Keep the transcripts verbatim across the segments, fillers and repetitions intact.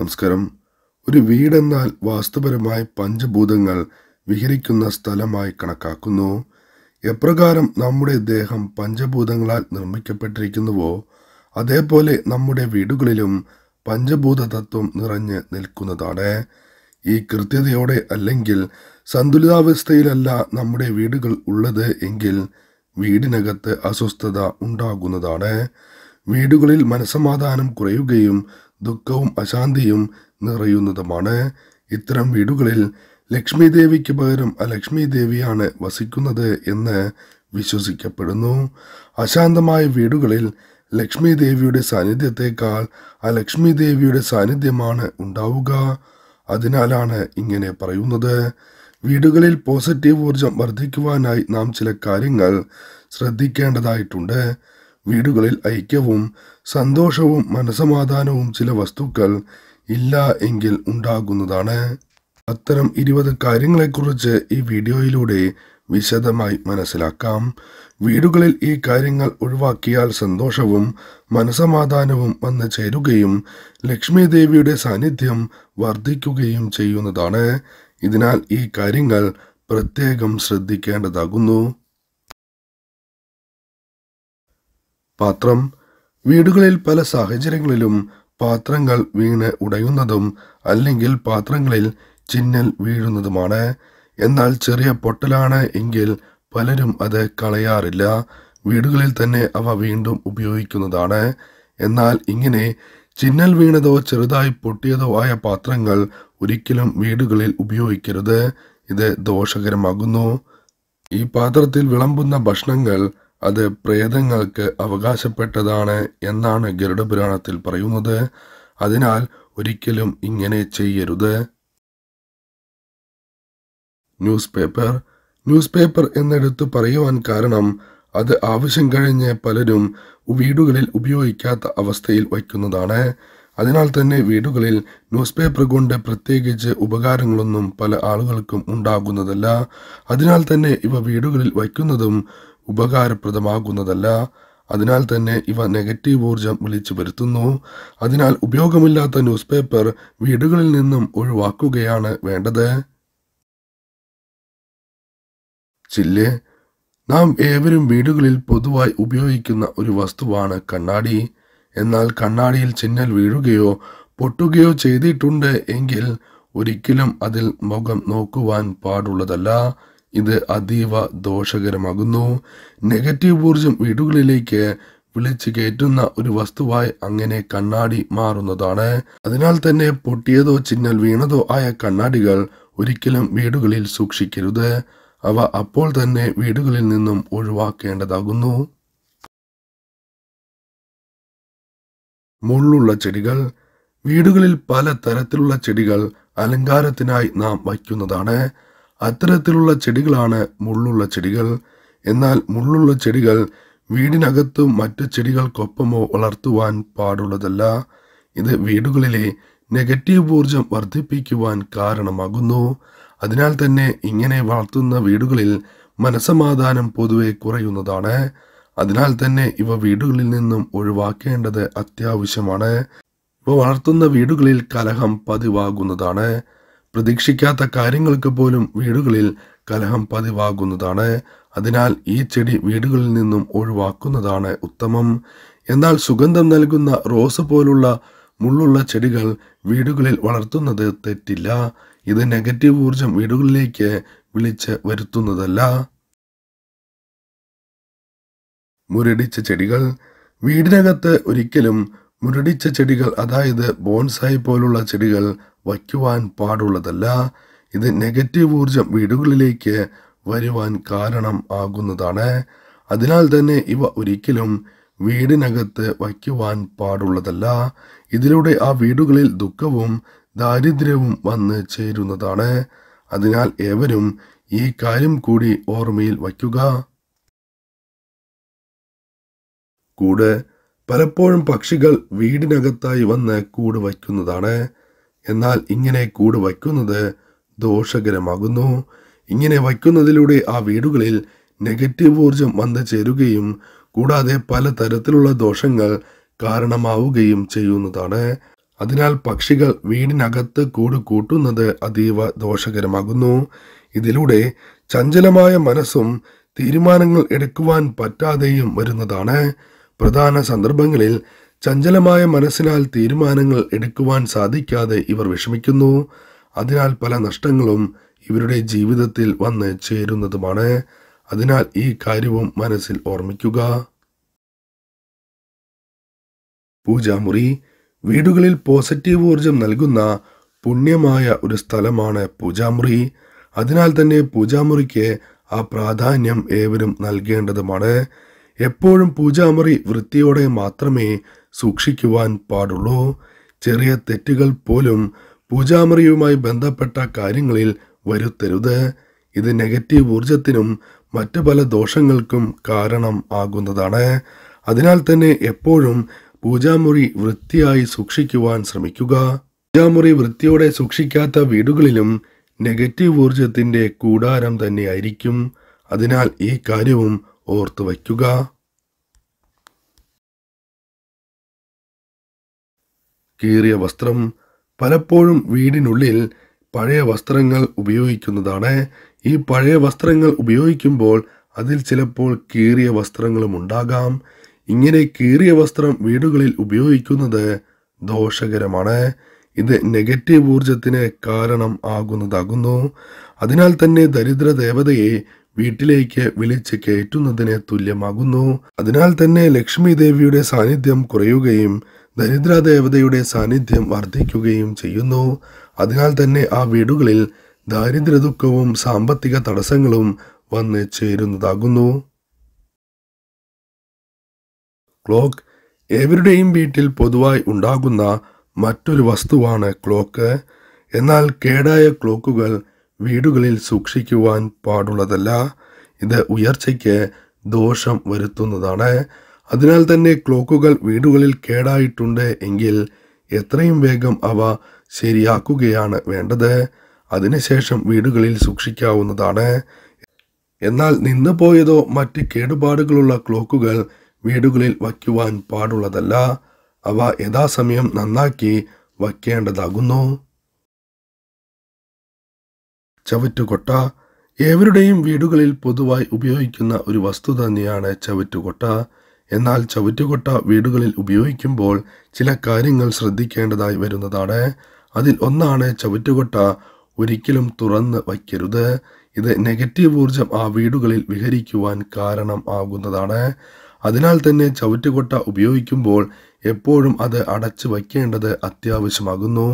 നമസ്കാരം. ഒരു വീടെന്നാൽ വാസ്തുപരമായി പഞ്ചഭൂതങ്ങൾ വിഹരിക്കുന്ന സ്ഥലമായി കണക്കാക്കുന്നു. എപ്രകാരം നമ്മുടെ ദേഹം പഞ്ചഭൂതങ്ങളാൽ നിർമ്മിക്കപ്പെട്ടിരിക്കുന്നുവോ അതേപോലെ നമ്മുടെ വീടുകളിലും പഞ്ചഭൂത തത്വം നിറഞ്ഞ് നിൽക്കുന്നതാണ്. ഈ കൃത്യതയോടെ അല്ലെങ്കിൽ സന്തുലിതാവസ്ഥയിലല്ല നമ്മുടെ വീടുകൾ ഉള്ളത് എങ്കിൽ വീടിനകത്ത് അസ്വസ്ഥത ഉണ്ടാകുന്നതാണ്. വീടുകളിൽ മനസ്സമാധാനം കുറയുകയും ദുഃഖവും അശാന്തിയും നിറയുന്നതുമാണ്. ഇത്തരം വീടുകളിൽ ലക്ഷ്മി ദേവിക്ക് പകരം അലക്ഷ്മി ദേവിയാണ് വസിക്കുന്നത് എന്ന് വിശ്വസിക്കപ്പെടുന്നു. അശാന്തമായ വീടുകളിൽ ലക്ഷ്മി ദേവിയുടെ സാന്നിധ്യത്തെക്കാൾ അലക്ഷ്മി ദേവിയുടെ സാന്നിധ്യമാണ് ഉണ്ടാവുക. അതിനാലാണ് ഇങ്ങനെ പറയുന്നത്. വീടുകളിൽ പോസിറ്റീവ് ഊർജം വർദ്ധിക്കുവാനായി നാം ചില കാര്യങ്ങൾ ശ്രദ്ധിക്കേണ്ടതായിട്ടുണ്ട്. വീടുകളിൽ ഐക്യവും സന്തോഷവും മനസ്സമാധാനവും ചില വസ്തുക്കൾ ഇല്ല എങ്കിൽ ഉണ്ടാകുന്നതാണ്. അത്തരം ഇരുപത് കാര്യങ്ങളെക്കുറിച്ച് ഈ വീഡിയോയിലൂടെ വിശദമായി മനസ്സിലാക്കാം. വീടുകളിൽ ഈ കാര്യങ്ങൾ ഒഴിവാക്കിയാൽ സന്തോഷവും മനസ്സമാധാനവും വന്നു ചേരുകയും ലക്ഷ്മി ദേവിയുടെ സാന്നിധ്യം വർദ്ധിക്കുകയും ചെയ്യുന്നതാണ്. ഇതിനാൽ ഈ കാര്യങ്ങൾ പ്രത്യേകം ശ്രദ്ധിക്കേണ്ടതാകുന്നു. പാത്രം. വീടുകളിൽ പല സാഹചര്യങ്ങളിലും പാത്രങ്ങൾ വീണ് ഉടയുന്നതും അല്ലെങ്കിൽ പാത്രങ്ങളിൽ ചിന്നൽ വീഴുന്നതുമാണ്. എന്നാൽ ചെറിയ പൊട്ടലാണ് എങ്കിൽ പലരും അത് കളയാറില്ല. വീടുകളിൽ തന്നെ അവ വീണ്ടും ഉപയോഗിക്കുന്നതാണ്. എന്നാൽ ഇങ്ങനെ ചിന്നൽ വീണതോ ചെറുതായി പൊട്ടിയതോ ആയ പാത്രങ്ങൾ ഒരിക്കലും വീടുകളിൽ ഉപയോഗിക്കരുത്. ഇത് ദോഷകരമാകുന്നു. ഈ പാത്രത്തിൽ വിളമ്പുന്ന ഭക്ഷണങ്ങൾ അത് പ്രേതങ്ങൾക്ക് അവകാശപ്പെട്ടതാണ് എന്നാണ് ഗരുഡപുരാണത്തിൽ പറയുന്നത്. അതിനാൽ ഒരിക്കലും ഇങ്ങനെ ചെയ്യരുത്. Newspaper. ന്യൂസ് പേപ്പർ എന്നെടുത്ത് പറയുവാൻ കാരണം അത് ആവശ്യം കഴിഞ്ഞ് പലരും വീടുകളിൽ ഉപയോഗിക്കാത്ത അവസ്ഥയിൽ വയ്ക്കുന്നതാണ്. അതിനാൽ തന്നെ വീടുകളിൽ ന്യൂസ് പേപ്പർ കൊണ്ട് പ്രത്യേകിച്ച് ഉപകാരങ്ങളൊന്നും പല ആളുകൾക്കും ഉണ്ടാകുന്നതല്ല. അതിനാൽ തന്നെ ഇവ വീടുകളിൽ വയ്ക്കുന്നതും ഉപകാരപ്രദമാകുന്നതല്ല. അതിനാൽ തന്നെ ഇവ നെഗറ്റീവ് ഊർജം വിളിച്ചു വരുത്തുന്നു. അതിനാൽ ഉപയോഗമില്ലാത്ത ന്യൂസ് പേപ്പർ വീടുകളിൽ നിന്നും ഒഴിവാക്കുകയാണ് വേണ്ടത്. ചില്ല്. നാം ഏവരും വീടുകളിൽ പൊതുവായി ഉപയോഗിക്കുന്ന ഒരു വസ്തുവാണ് കണ്ണാടി. എന്നാൽ കണ്ണാടിയിൽ ചിന്നൽ വീഴുകയോ പൊട്ടുകയോ ചെയ്തിട്ടുണ്ട് എങ്കിൽ ഒരിക്കലും അതിൽ മുഖം നോക്കുവാൻ പാടുള്ളതല്ല. ഇത് അതീവ ദോഷകരമാകുന്നു. നെഗറ്റീവ് ഊർജം വീടുകളിലേക്ക് വിളിച്ചു കയറ്റുന്ന ഒരു വസ്തുവായി അങ്ങനെ കണ്ണാടി മാറുന്നതാണ്. അതിനാൽ തന്നെ പൊട്ടിയതോ ചിന്നൽ വീണതോ ആയ കണ്ണാടികൾ ഒരിക്കലും വീടുകളിൽ സൂക്ഷിക്കരുത്. അവ അപ്പോൾ തന്നെ വീടുകളിൽ നിന്നും ഒഴിവാക്കേണ്ടതാകുന്നു. മുള്ളുള്ള ചെടികൾ. വീടുകളിൽ പല തരത്തിലുള്ള ചെടികൾ അലങ്കാരത്തിനായി നാം വയ്ക്കുന്നതാണ്. അത്തരത്തിലുള്ള ചെടികളാണ് മുള്ളുള്ള ചെടികൾ. എന്നാൽ മുള്ളുള്ള ചെടികൾ വീടിനകത്തും മറ്റു ചെടികൾക്കൊപ്പമോ വളർത്തുവാൻ പാടുള്ളതല്ല. ഇത് വീടുകളിലെ നെഗറ്റീവ് ഊർജം വർദ്ധിപ്പിക്കുവാൻ കാരണമാകുന്നു. അതിനാൽ തന്നെ ഇങ്ങനെ വളർത്തുന്ന വീടുകളിൽ മനസ്സമാധാനം പൊതുവെ കുറയുന്നതാണ്. അതിനാൽ തന്നെ ഇവ വീടുകളിൽ നിന്നും ഒഴിവാക്കേണ്ടത് അത്യാവശ്യമാണ്. ഇവ വളർത്തുന്ന വീടുകളിൽ കലഹം പതിവാകുന്നതാണ്. പ്രതീക്ഷിക്കാത്ത കാര്യങ്ങൾക്ക് പോലും വീടുകളിൽ കലഹം പതിവാകുന്നതാണ്. അതിനാൽ ഈ ചെടി വീടുകളിൽ നിന്നും ഒഴിവാക്കുന്നതാണ് ഉത്തമം. എന്നാൽ സുഗന്ധം നൽകുന്ന റോസ് പോലുള്ള മുള്ളുള്ള ചെടികൾ വീടുകളിൽ വളർത്തുന്നത് തെറ്റില്ല. ഇത് നെഗറ്റീവ് ഊർജം വീടുകളിലേക്ക് വിളിച്ച് വരുത്തുന്നതല്ല. മുരടിച്ച ചെടികൾ. വീടിനകത്ത് ഒരിക്കലും മുരടിച്ച ചെടികൾ, അതായത് ബോൺസായി പോലുള്ള ചെടികൾ വയ്ക്കുവാൻ പാടുള്ളതല്ല. ഇത് നെഗറ്റീവ് ഊർജം വീടുകളിലേക്ക് വരുവാൻ കാരണം ആകുന്നതാണ്. അതിനാൽ തന്നെ ഇവ ഒരിക്കലും വീടിനകത്ത് വയ്ക്കുവാൻ പാടുള്ളതല്ല. ഇതിലൂടെ ആ വീടുകളിൽ ദുഃഖവും ദാരിദ്ര്യവും വന്ന് ചേരുന്നതാണ്. അതിനാൽ ഏവരും ഈ കാര്യം കൂടി ഓർമ്മയിൽ വയ്ക്കുക. കൂട്. പലപ്പോഴും പക്ഷികൾ വീടിനകത്തായി വന്ന് കൂട് വയ്ക്കുന്നതാണ്. എന്നാൽ ഇങ്ങനെ കൂട് വയ്ക്കുന്നത് ദോഷകരമാകുന്നു. ഇങ്ങനെ വയ്ക്കുന്നതിലൂടെ ആ വീടുകളിൽ നെഗറ്റീവ് ഊർജം വന്നു ചേരുകയും കൂടാതെ പല തരത്തിലുള്ള ദോഷങ്ങൾ കാരണമാവുകയും ചെയ്യുന്നതാണ്. അതിനാൽ പക്ഷികൾ വീടിനകത്ത് കൂട് കൂട്ടുന്നത് അതീവ ദോഷകരമാകുന്നു. ഇതിലൂടെ ചഞ്ചലമായ മനസ്സും തീരുമാനങ്ങൾ എടുക്കുവാൻ പറ്റാതെയും വരുന്നതാണ്. പ്രധാന സന്ദർഭങ്ങളിൽ ചഞ്ചലമായ മനസ്സിനാൽ തീരുമാനങ്ങൾ എടുക്കുവാൻ സാധിക്കാതെ ഇവർ വിഷമിക്കുന്നു. അതിനാൽ പല നഷ്ടങ്ങളും ഇവരുടെ ജീവിതത്തിൽ വന്ന് ചേരുന്നതുമാണ്. അതിനാൽ ഈ കാര്യവും മനസ്സിൽ ഓർമ്മിക്കുക. പൂജാമുറി. വീടുകളിൽ പോസിറ്റീവ് ഊർജം നൽകുന്ന പുണ്യമായ ഒരു സ്ഥലമാണ് പൂജാമുറി. അതിനാൽ തന്നെ പൂജാമുറിക്ക് ആ പ്രാധാന്യം ഏവരും നൽകേണ്ടതുമാണ്. എപ്പോഴും പൂജാമുറി വൃത്തിയോടെ മാത്രമേ സൂക്ഷിക്കുവാൻ പാടുള്ളൂ. ചെറിയ തെറ്റുകൾ പോലും പൂജാമുറിയുമായി ബന്ധപ്പെട്ട കാര്യങ്ങളിൽ വരുത്തരുത്. ഇത് നെഗറ്റീവ് ഊർജത്തിനും മറ്റു പല ദോഷങ്ങൾക്കും കാരണം ആകുന്നതാണ്. അതിനാൽ തന്നെ എപ്പോഴും പൂജാമുറി വൃത്തിയായി സൂക്ഷിക്കുവാൻ ശ്രമിക്കുക. പൂജാമുറി വൃത്തിയോടെ സൂക്ഷിക്കാത്ത വീടുകളിലും നെഗറ്റീവ് ഊർജത്തിൻ്റെ കൂടാരം തന്നെയായിരിക്കും. അതിനാൽ ഈ കാര്യവും ഓർത്തു വയ്ക്കുക. കീറിയ വസ്ത്രം. പലപ്പോഴും വീടിനുള്ളിൽ പഴയ വസ്ത്രങ്ങൾ ഉപയോഗിക്കുന്നതാണ്. ഈ പഴയ വസ്ത്രങ്ങൾ ഉപയോഗിക്കുമ്പോൾ അതിൽ ചിലപ്പോൾ കീറിയ വസ്ത്രങ്ങളും ഉണ്ടാകാം. ഇങ്ങനെ കീറിയ വസ്ത്രം വീടുകളിൽ ഉപയോഗിക്കുന്നത് ദോഷകരമാണ്. ഇത് നെഗറ്റീവ് ഊർജത്തിന് കാരണം ആകുന്നതാകുന്നു. അതിനാൽ തന്നെ ദരിദ്ര ദേവതയെ വീട്ടിലേക്ക് വിളിച്ച് കയറ്റുന്നതിന് തുല്യമാകുന്നു. അതിനാൽ തന്നെ ലക്ഷ്മി ദേവിയുടെ സാന്നിധ്യം കുറയുകയും ദരിദ്രാ ദേവതയുടെ സാന്നിധ്യം വർദ്ധിക്കുകയും ചെയ്യുന്നു. അതിനാൽ തന്നെ ആ വീടുകളിൽ ദാരിദ്ര്യ ദുഃഖവും സാമ്പത്തിക തടസ്സങ്ങളും വന്ന് ചേരുന്നതാകുന്നു. ക്ലോക്ക്. ഏവരുടെയും വീട്ടിൽ പൊതുവായി ഉണ്ടാകുന്ന മറ്റൊരു വസ്തുവാണ് ക്ലോക്ക്. എന്നാൽ കേടായ ക്ലോക്കുകൾ വീടുകളിൽ സൂക്ഷിക്കുവാൻ പാടുള്ളതല്ല. ഇത് ഉയർച്ചയ്ക്ക് ദോഷം വരുത്തുന്നതാണ്. അതിനാൽ തന്നെ ക്ലോക്കുകൾ വീടുകളിൽ കേടായിട്ടുണ്ട് എങ്കിൽ എത്രയും വേഗം അവ ശരിയാക്കുകയാണ് വേണ്ടത്. അതിനുശേഷം വീടുകളിൽ സൂക്ഷിക്കാവുന്നതാണ്. എന്നാൽ നിന്നുപോയതോ മറ്റ് കേടുപാടുകളുള്ള ക്ലോക്കുകൾ വീടുകളിൽ വയ്ക്കുവാൻ പാടുള്ളതല്ല. അവ യഥാസമയം നന്നാക്കി വയ്ക്കേണ്ടതാകുന്നു. ചവറ്റുകൊട്ട. ഏവരുടെയും വീടുകളിൽ പൊതുവായി ഉപയോഗിക്കുന്ന ഒരു വസ്തു തന്നെയാണ് ചവറ്റുകൊട്ട. എന്നാൽ ചവറ്റുകൊട്ട വീടുകളിൽ ഉപയോഗിക്കുമ്പോൾ ചില കാര്യങ്ങൾ ശ്രദ്ധിക്കേണ്ടതായി വരുന്നതാണ്. അതിൽ ഒന്നാണ് ചവറ്റുകൊട്ട ഒരിക്കലും തുറന്ന് വയ്ക്കരുത്. ഇത് നെഗറ്റീവ് ഊർജം ആ വീടുകളിൽ വിഹരിക്കുവാൻ കാരണം ആകുന്നതാണ്. അതിനാൽ തന്നെ ചവറ്റുകൊട്ട ഉപയോഗിക്കുമ്പോൾ എപ്പോഴും അത് അടച്ചു വയ്ക്കേണ്ടത് അത്യാവശ്യമാകുന്നു.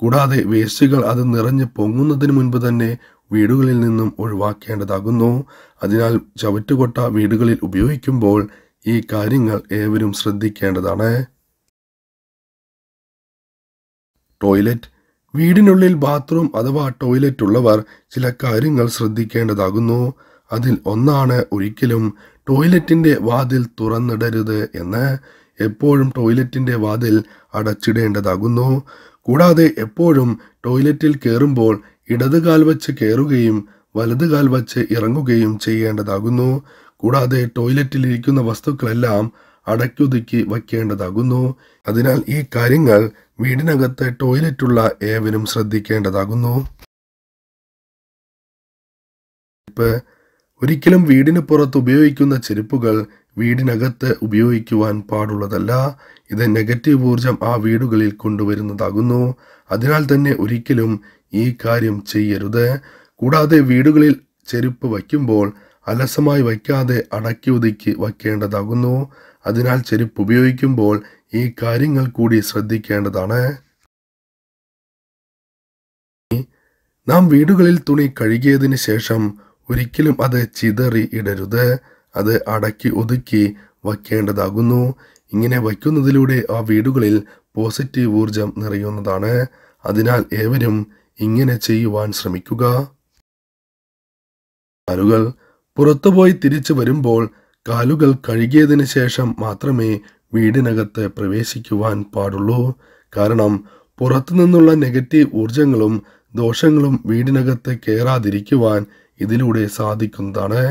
കൂടാതെ വേസ്റ്റുകൾ അത് നിറഞ്ഞ് പൊങ്ങുന്നതിന് മുൻപ് തന്നെ വീടുകളിൽ നിന്നും ഒഴിവാക്കേണ്ടതാകുന്നു. അതിനാൽ ചവറ്റുകൊട്ട വീടുകളിൽ ഉപയോഗിക്കുമ്പോൾ ഈ കാര്യങ്ങൾ ഏവരും ശ്രദ്ധിക്കേണ്ടതാണ്. ടോയ്ലറ്റ്. വീടിനുള്ളിൽ ബാത്റൂം അഥവാ ടോയ്ലറ്റ് ഉള്ളവർ ചില കാര്യങ്ങൾ ശ്രദ്ധിക്കേണ്ടതാകുന്നു. അതിൽ ഒന്നാണ് ഒരിക്കലും ടോയ്ലറ്റിൻ്റെ വാതിൽ തുറന്നിടരുത് എന്ന്. എപ്പോഴും ടോയ്ലറ്റിൻ്റെ വാതിൽ അടച്ചിടേണ്ടതാകുന്നു. കൂടാതെ എപ്പോഴും ടോയ്ലറ്റിൽ കയറുമ്പോൾ ഇടത് കാൽ വച്ച് കയറുകയും വലത് കാൽ വച്ച് ഇറങ്ങുകയും ചെയ്യേണ്ടതാകുന്നു. കൂടാതെ ടോയ്ലറ്റിലിരിക്കുന്ന വസ്തുക്കളെല്ലാം അടയ്ക്കൊതുക്കി വയ്ക്കേണ്ടതാകുന്നു. അതിനാൽ ഈ കാര്യങ്ങൾ വീടിനകത്ത് ടോയ്ലറ്റുള്ള ഏവരും ശ്രദ്ധിക്കേണ്ടതാകുന്നു. ഒരിക്കലും വീടിന് പുറത്ത് ഉപയോഗിക്കുന്ന ചെരുപ്പുകൾ വീടിനകത്ത് ഉപയോഗിക്കുവാൻ പാടുള്ളതല്ല. ഇത് നെഗറ്റീവ് ഊർജം ആ വീടുകളിൽ കൊണ്ടുവരുന്നതാകുന്നു. അതിനാൽ തന്നെ ഒരിക്കലും ഈ കാര്യം ചെയ്യരുത്. കൂടാതെ വീടുകളിൽ ചെരുപ്പ് വയ്ക്കുമ്പോൾ അലസമായി വയ്ക്കാതെ അടക്കി ഒതുക്കി വയ്ക്കേണ്ടതാകുന്നു. അതിനാൽ ചെരുപ്പ് ഉപയോഗിക്കുമ്പോൾ ഈ കാര്യങ്ങൾ കൂടി ശ്രദ്ധിക്കേണ്ടതാണ്. നാം വീടുകളിൽ തുണി കഴുകിയതിന് ശേഷം ഒരിക്കലും അത് ചിതറി ഇടരുത്. അത് അടക്കി ഒതുക്കി വയ്ക്കേണ്ടതാകുന്നു. ഇങ്ങനെ വയ്ക്കുന്നതിലൂടെ ആ വീടുകളിൽ പോസിറ്റീവ് ഊർജം നിറയുന്നതാണ്. അതിനാൽ ഏവരും ഇങ്ങനെ ചെയ്യുവാൻ ശ്രമിക്കുക. കാലുകൾ. പുറത്തുപോയി തിരിച്ചു വരുമ്പോൾ കാലുകൾ കഴുകിയതിന് ശേഷം മാത്രമേ വീടിനകത്ത് പ്രവേശിക്കുവാൻ പാടുള്ളൂ. കാരണം പുറത്തു നിന്നുള്ള നെഗറ്റീവ് ഊർജങ്ങളും ദോഷങ്ങളും വീടിനകത്ത് കയറാതിരിക്കുവാൻ ഇതിലൂടെ സാധിക്കുന്നതാണ്.